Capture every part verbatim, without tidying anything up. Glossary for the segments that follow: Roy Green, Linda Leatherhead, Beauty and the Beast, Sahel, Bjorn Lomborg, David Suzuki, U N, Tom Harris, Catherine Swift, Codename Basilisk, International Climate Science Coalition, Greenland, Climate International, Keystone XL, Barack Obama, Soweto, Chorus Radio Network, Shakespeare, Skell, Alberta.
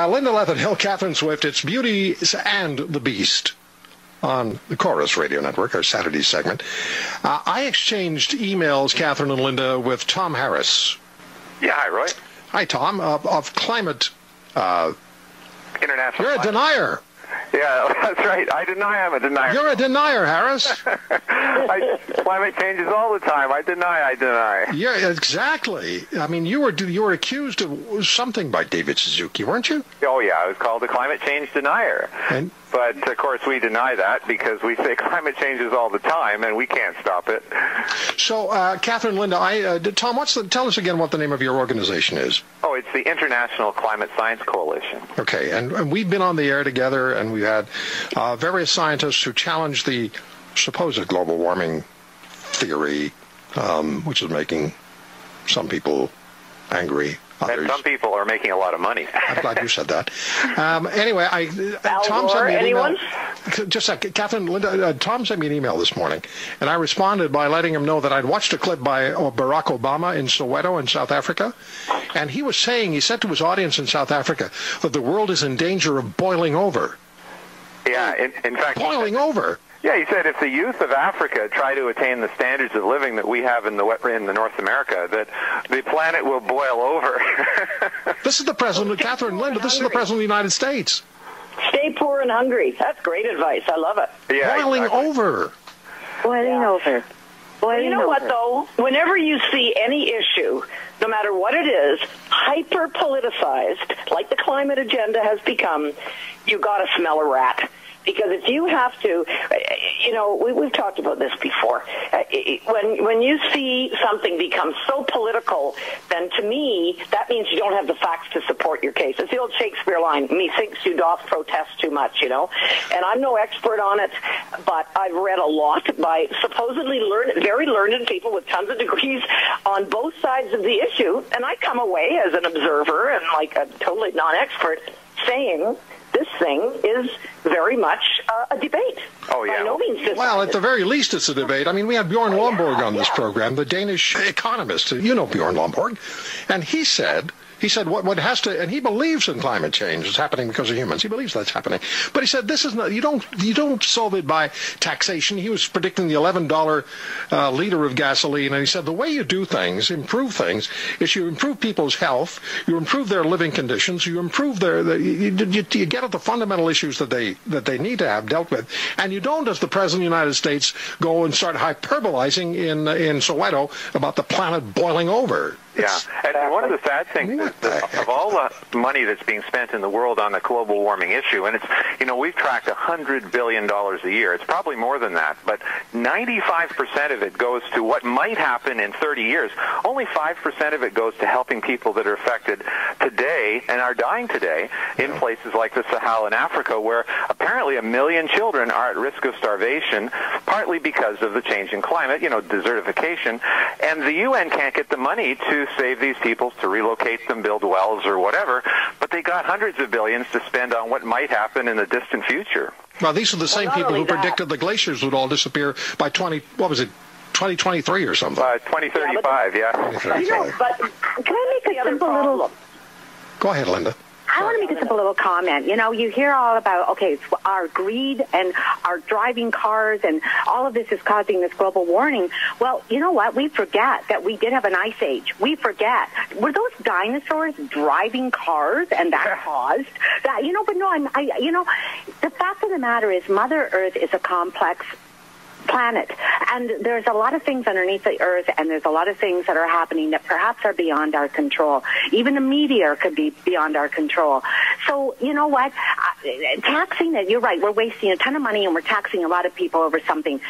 Uh, Linda Leatherhead, Catherine Swift, it's Beauty and the Beast on the Chorus Radio Network, our Saturday segment. Uh, I exchanged emails, Catherine and Linda, with Tom Harris. Yeah, hi, Roy. Hi, Tom, of, of Climate uh, International. You're a denier. Yeah, that's right. I deny I'm a denier. You're a denier, Harris. I, climate changes all the time. I deny, I deny. Yeah, exactly. I mean, you were you were accused of something by David Suzuki, weren't you? Oh, yeah. I was called a climate change denier. And? But, of course, we deny that because we say climate changes all the time and we can't stop it. So, uh, Catherine, Linda, I, uh, Tom, what's the, tell us again what the name of your organization is. Oh, it's the International Climate Science Coalition. Okay, and, and we've been on the air together and we've had uh, various scientists who challenge the supposed global warming theory, um, which is making some people angry. And some people are making a lot of money. I'm glad you said that. Um, anyway, I, Tom sent me an anyone? email. Just a second, Catherine, Linda, uh, Tom sent me an email this morning, and I responded by letting him know that I'd watched a clip by uh, Barack Obama in Soweto in South Africa, and he was saying, he said to his audience in South Africa, that the world is in danger of boiling over. Yeah, in, in fact... Boiling over. Yeah, he said if the youth of Africa try to attain the standards of living that we have in the in the North America, that the planet will boil over. This is the president, well, Catherine Linda. This is the president of the United States. Stay poor and hungry. That's great advice. I love it. Yeah, boiling exactly. over. Boiling yeah. over. Boiling you know over. What though? Whenever you see any issue, no matter what it is, hyper politicized, like the climate agenda has become, you got to smell a rat. Because if you have to, you know, we, we've talked about this before. When when you see something become so political, then to me, that means you don't have the facts to support your case. It's the old Shakespeare line, methinks you doth protest too much, you know. And I'm no expert on it, but I've read a lot by supposedly learned, very learned people with tons of degrees on both sides of the issue. And I come away as an observer and like a totally non-expert saying... this thing is very much uh, a debate. Oh, yeah. By no means just well, at the very least, it's a debate. I mean, we had Bjorn Lomborg on this program, the Danish economist. You know Bjorn Lomborg. And he said, he said what, what has to, and he believes in climate change is happening because of humans. He believes that's happening. But he said, this is not, you don't, you don't solve it by taxation. He was predicting the eleven dollar uh, liter of gasoline. And he said, the way you do things, improve things, is you improve people's health, you improve their living conditions, you improve their, the, you, you, you get at the fundamental issues that they, that they need to have dealt with. And you don't, as the President of the United States, go and start hyperbolizing in, in Soweto about the planet boiling over. Yeah, and one of the sad things is of all the money that's being spent in the world on the global warming issue, and it's, you know, we've tracked one hundred billion dollars a year. It's probably more than that, but ninety-five percent of it goes to what might happen in thirty years. Only five percent of it goes to helping people that are affected today and are dying today in places like the Sahel in Africa, where apparently a million children are at risk of starvation, partly because of the change in climate, you know, desertification, and the U N can't get the money to save these people, to relocate them, build wells or whatever, but they got hundreds of billions to spend on what might happen in the distant future. Well, these are the same well, people who that. predicted the glaciers would all disappear by twenty, what was it, twenty twenty-three or something? Uh, twenty thirty-five, yeah. But, yeah. twenty thirty-five. You know, but can I make a simple little... Go ahead, Linda. I want to make a simple little comment. You know, you hear all about, okay, it's our greed and our driving cars and all of this is causing this global warming. Well, you know what? We forget that we did have an ice age. We forget. Were those dinosaurs driving cars and that caused that? You know, but no, I'm, I, you know, the fact of the matter is Mother Earth is a complex planet, and there's a lot of things underneath the earth, and there's a lot of things that are happening that perhaps are beyond our control. Even a meteor could be beyond our control. So you know what, taxing it, you're right, we're wasting a ton of money and we're taxing a lot of people over something.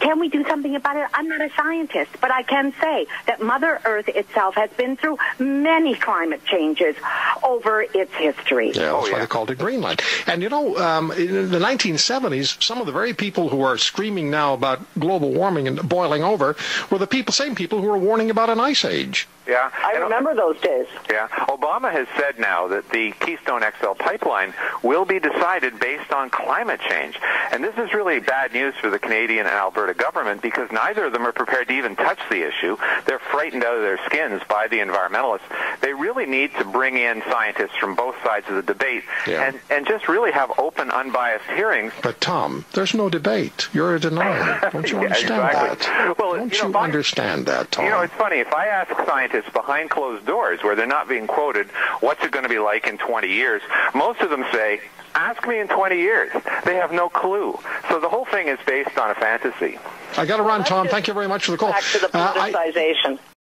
Can we do something about it? I'm not a scientist, but I can say that Mother Earth itself has been through many climate changes over its history. Yeah, that's why they called it Greenland. And, you know, um, in the nineteen seventies, some of the very people who are screaming now about global warming and boiling over were the people, same people who were warning about an ice age. Yeah, I and, remember those days. Yeah, Obama has said now that the Keystone X L pipeline will be decided based on climate change. And this is really bad news for the Canadian and Alberta government, because neither of them are prepared to even touch the issue. They're frightened out of their skins by the environmentalists. They really need to bring in scientists from both sides of the debate, yeah. and, and just really have open, unbiased hearings. But, Tom, there's no debate. You're a denier. Don't you yeah, understand exactly. that? Well, Don't you, know, you understand that, Tom? You know, it's funny. If I ask scientists behind closed doors, where they're not being quoted, what's it going to be like in twenty years, most of them say, ask me in twenty years. They have no clue. So the whole thing is based on a fantasy. I got to run, Tom. Thank you very much for the call. Back to the politicization. Uh, I